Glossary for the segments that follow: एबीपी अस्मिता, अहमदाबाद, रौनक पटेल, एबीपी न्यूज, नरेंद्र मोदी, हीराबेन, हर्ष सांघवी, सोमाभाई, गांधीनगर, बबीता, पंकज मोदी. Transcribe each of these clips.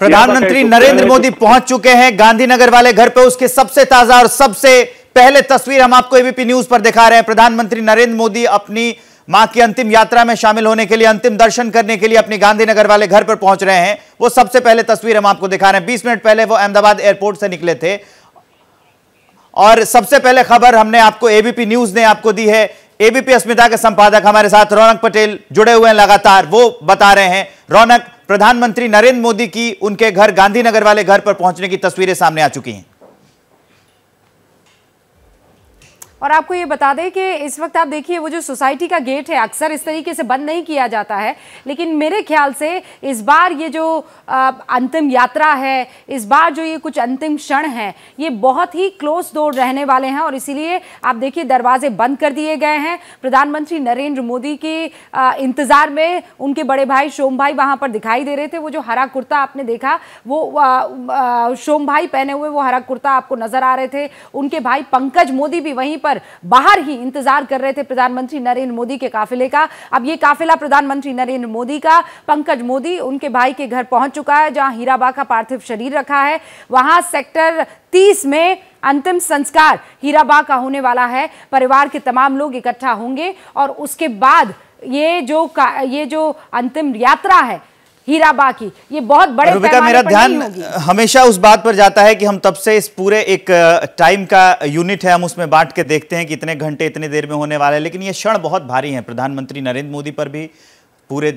प्रधानमंत्री नरेंद्र मोदी पहुंच चुके हैं गांधीनगर वाले घर पे। उसके सबसे ताजा और सबसे पहले तस्वीर हम आपको एबीपी न्यूज पर दिखा रहे हैं। प्रधानमंत्री नरेंद्र मोदी अपनी मां की अंतिम यात्रा में शामिल होने के लिए, अंतिम दर्शन करने के लिए अपने गांधीनगर वाले घर पर पहुंच रहे हैं। वो सबसे पहले तस्वीर हम आपको दिखा रहे हैं। 20 मिनट पहले वो अहमदाबाद एयरपोर्ट से निकले थे और सबसे पहले खबर हमने आपको एबीपी न्यूज ने आपको दी है। एबीपी अस्मिता के संपादक हमारे साथ रौनक पटेल जुड़े हुए हैं लगातार, वो बता रहे हैं। रौनक, प्रधानमंत्री नरेंद्र मोदी की उनके घर गांधीनगर वाले घर पर पहुंचने की तस्वीरें सामने आ चुकी हैं। और आपको ये बता दें कि इस वक्त आप देखिए वो जो सोसाइटी का गेट है अक्सर इस तरीके से बंद नहीं किया जाता है, लेकिन मेरे ख्याल से इस बार ये जो अंतिम यात्रा है, इस बार जो ये कुछ अंतिम क्षण हैं, ये बहुत ही क्लोज डोर रहने वाले हैं और इसीलिए आप देखिए दरवाजे बंद कर दिए गए हैं। प्रधानमंत्री नरेंद्र मोदी के इंतज़ार में उनके बड़े भाई सोमाभाई वहाँ पर दिखाई दे रहे थे। वो जो हरा कुर्ता आपने देखा, वो सोमाभाई पहने हुए वो हरा कुर्ता आपको नजर आ रहे थे। उनके भाई पंकज मोदी भी वहीं पर बाहर ही इंतजार कर रहे थे प्रधानमंत्री नरेंद्र मोदी के काफिले का। अब ये काफिला प्रधानमंत्री नरेंद्र मोदी का पंकज मोदी उनके भाई के घर पहुंच चुका है, जहां हीराबेन का पार्थिव शरीर रखा है। वहां सेक्टर 30 में अंतिम संस्कार हीराबेन का होने वाला है। परिवार के तमाम लोग इकट्ठा होंगे और उसके बाद ये जो अंतिम यात्रा है हीराबेन की, ये बहुत बड़े पैमाने पर ध्यान हमेशा उस बात पर जाता है कि हम तब से इस पूरे एक टाइम का यूनिट है, हम उसमें बांट के देखते हैं कि इतने घंटे इतनी देर में होने वाला है, लेकिन ये क्षण बहुत भारी है प्रधानमंत्री नरेंद्र मोदी पर भी, पूरे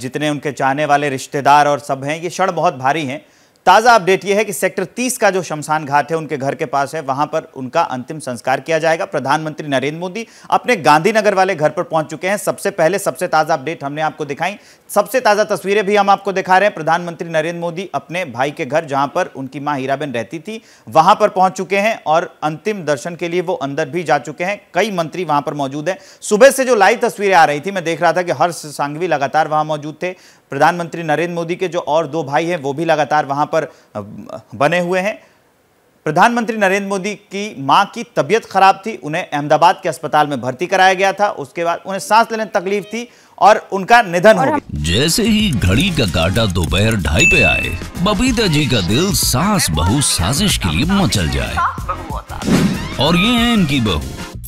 जितने उनके चाहने वाले रिश्तेदार और सब हैं, ये क्षण बहुत भारी हैं। ताज़ा अपडेट ये है कि सेक्टर 30 का जो शमशान घाट है उनके घर के पास है, वहां पर उनका अंतिम संस्कार किया जाएगा। प्रधानमंत्री नरेंद्र मोदी अपने गांधीनगर वाले घर पर पहुंच चुके हैं। सबसे पहले सबसे ताज़ा अपडेट हमने आपको दिखाई, सबसे ताज़ा तस्वीरें भी हम आपको दिखा रहे हैं। प्रधानमंत्री नरेंद्र मोदी अपने भाई के घर, जहाँ पर उनकी माँ हीराबेन रहती थी, वहाँ पर पहुँच चुके हैं और अंतिम दर्शन के लिए वो अंदर भी जा चुके हैं। कई मंत्री वहाँ पर मौजूद हैं। सुबह से जो लाइव तस्वीरें आ रही थी, मैं देख रहा था कि हर्ष सांघवी लगातार वहाँ मौजूद थे। प्रधानमंत्री नरेंद्र मोदी के जो और दो भाई हैं वो भी लगातार वहां पर बने हुए हैं। प्रधानमंत्री नरेंद्र मोदी की मां की तबीयत खराब थी, उन्हें अहमदाबाद के अस्पताल में भर्ती कराया गया था। उसके बाद उन्हें सांस लेने में तकलीफ थी और उनका निधन हो गया। जैसे ही घड़ी का काटा दोपहर 2:30 पे आए, बबीता जी का दिल सास बहू साजिश के लिए मचल जाए। और ये है इनकी बहू।